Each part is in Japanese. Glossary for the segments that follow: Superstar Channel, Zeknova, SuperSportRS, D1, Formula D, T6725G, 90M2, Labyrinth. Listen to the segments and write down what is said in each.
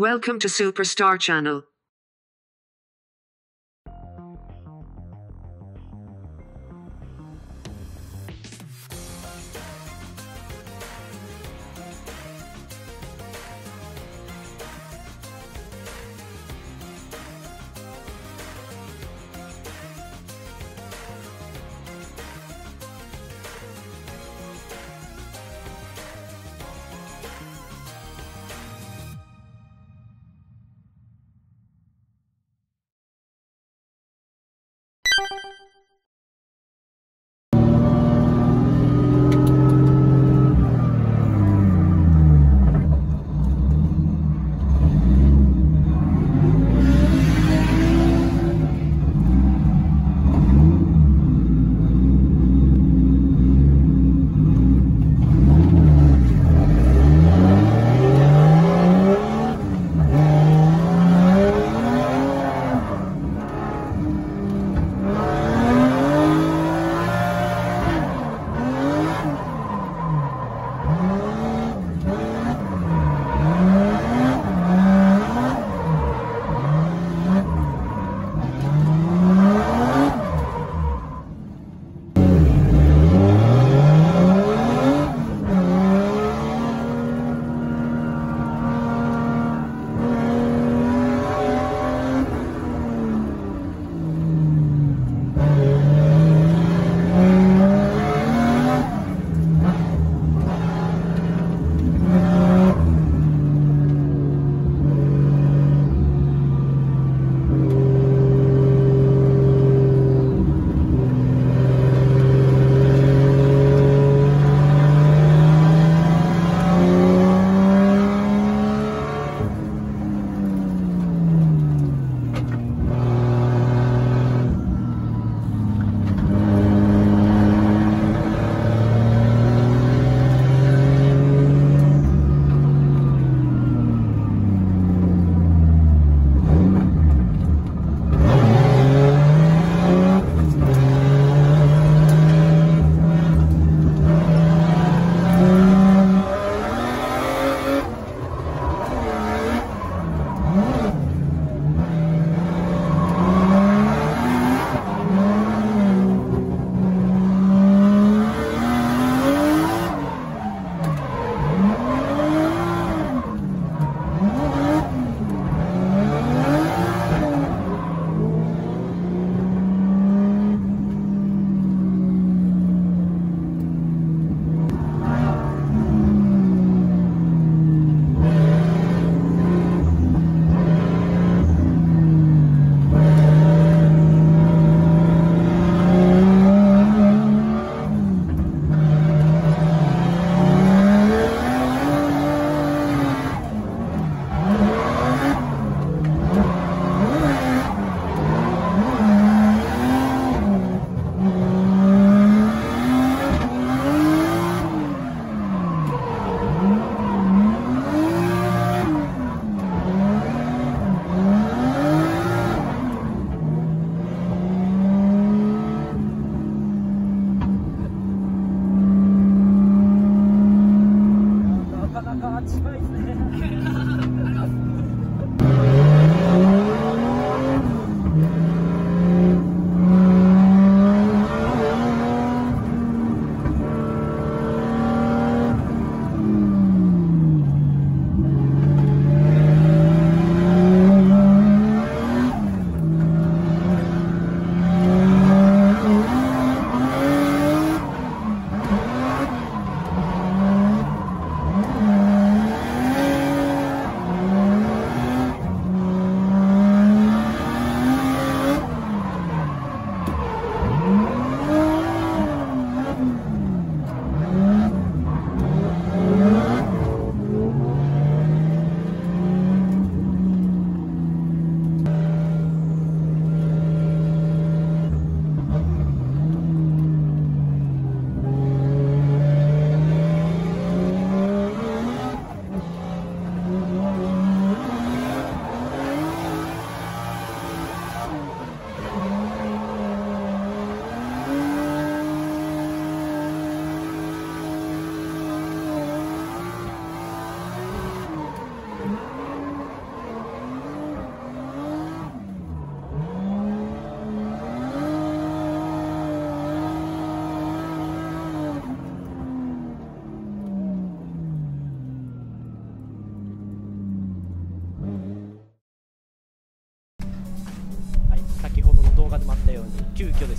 Welcome to Superstar Channel.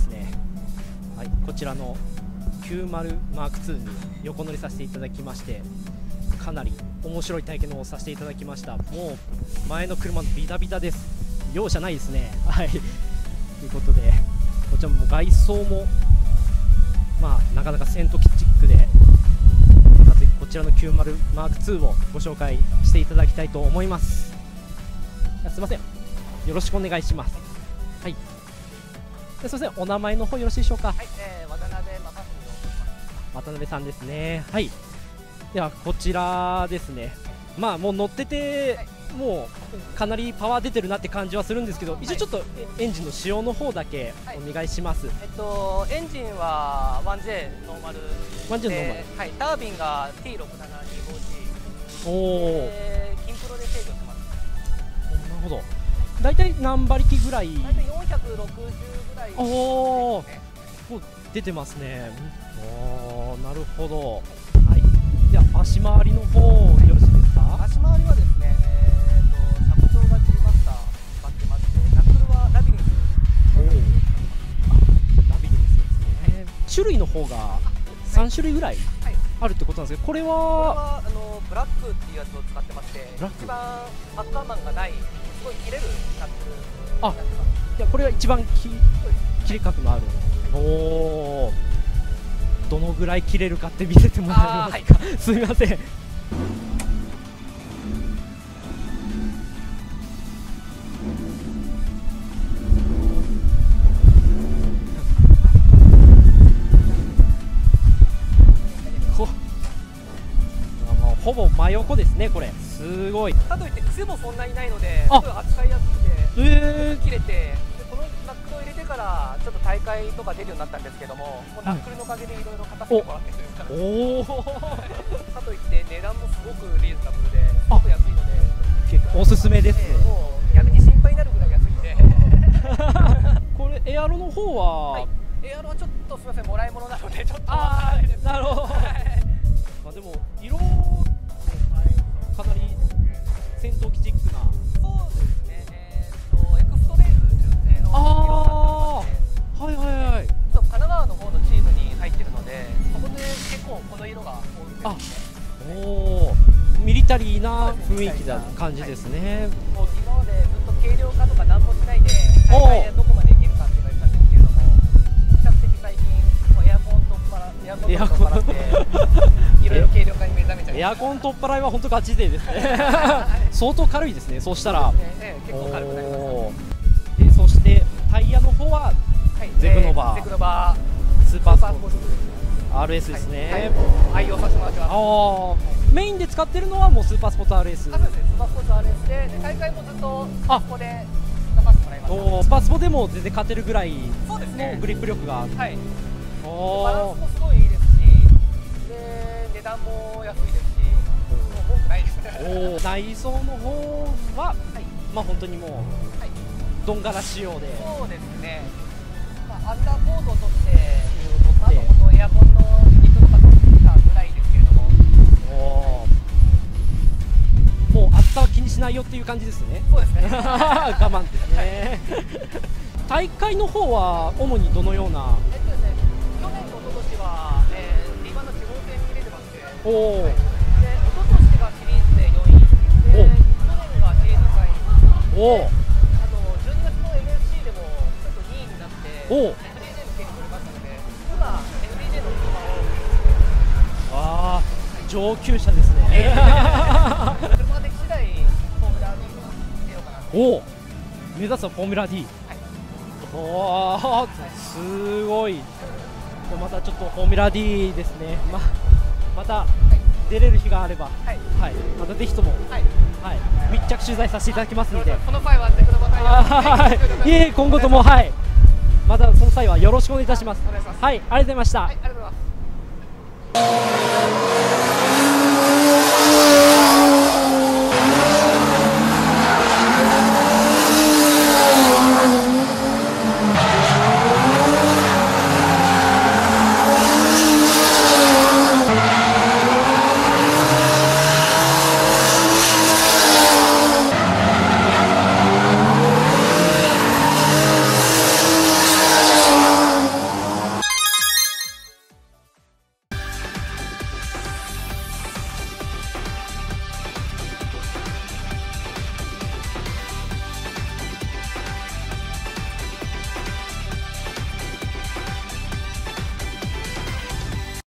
ですね、はい、こちらの 90M2 に横乗りさせていただきまして、かなり面白い体験をさせていただきました。もう前の車のビタビタです。容赦ないですね。はいということで、こちらも外装もまあなかなかセントキチックで、こちらの 90M2 をご紹介していただきたいと思います。すいません、よろしくお願いします。はい、すいません、お名前の方よろしいでしょうか。はい、渡辺さんですね。はい、ではこちらですね、まあもう乗ってて、もうかなりパワー出てるなって感じはするんですけど、一応ちょっとエンジンの仕様の方だけお願いします。エンジンは 1J ノーマルで、はい、タービンが T6725G、 おー、金プロで制御してます。なるほど。大体何馬力ぐらい？大体460ぐらい、ね、おー、出てますね。おー、なるほど。では足回りの方よろしいですか。足回りはですね、車庫長がチーマスター使ってまして、ナックルはラビリンス。おお、ラビリンスですね。種類の方が3種類ぐらいあるってことなんですけど、これはブラックっていうやつを使ってまして、一番アッカーマンがないすごい切れるナックルになってます。いや、これは一番切れ角のある。おお、どのぐらい切れるかって見せてもらえますか、はい、すみません。ほぼ真横ですね、これ。すごい。かといって癖もそんなにないので、扱いやすくて、切れて。からちょっと大会とか出るようになったんですけども、もうナックルのおかげでいろいろ勝たせてもらってるから。おおかといって値段もすごくリーズナブルで、ちょっと安いので結構おすすめですね。もう逆に心配になるぐらい安いんでこれエアロの方は、はい、エアロはちょっとすみません、もらい物なのでちょっとわからないです。なるほどまあでも色かなり戦闘機チックな。そうですね、エクストレーズ純正の色になって、はいはいはい、神奈川の方のチームに入ってるので、そこで結構この色が多いですね。あ、おー、ミリタリーな雰囲気な感じですね。もう今までずっと軽量化とか何もしないで大会でどこまでいけるかって言われたんですけれども、比較的最近もうエアコン取っ払っていろいろ軽量化に目覚めちゃいました。エアコン取っ払いは本当ガチ勢ですね相当軽いですね。そうしたら結構軽くなりました。で、そしてタイヤの方はゼクノバー、スーパースポーツ RS ですね。愛用させてもらってます。メインで使ってるのはもうスーパースポーツ RS。 スーパースポーツ RS で、大会もずっとここで出させてもらいました。スパスポでも全然勝てるぐらいグリップ力があって、バランスもすごいいいですし、値段も安いですし、もう文句ないです。内装の方はまあ本当にもうどんがら仕様で、そうですね、アンダーボードを取って、あとこのエアコンのユニットとか取ってたぐらいですけれども、もう暑さは気にしないよっていう感じですね。そうですね我慢ですね大会の方は主にどのような？去年とおととしは D1 の地方戦に出てまして、おととしがシリーズで4位で、去年がシリーズ3位で、おお、ああ、上級者ですね。おお、目指すはフォーミュラ D。おお、すごい。またちょっとフォーミュラ D ですね。また出れる日があれば、またぜひとも密着取材させていただきますので。この回は今後ともまたその際はよろしくお願いいたします。はい、ありがとうございました。はい、ありがとうございます。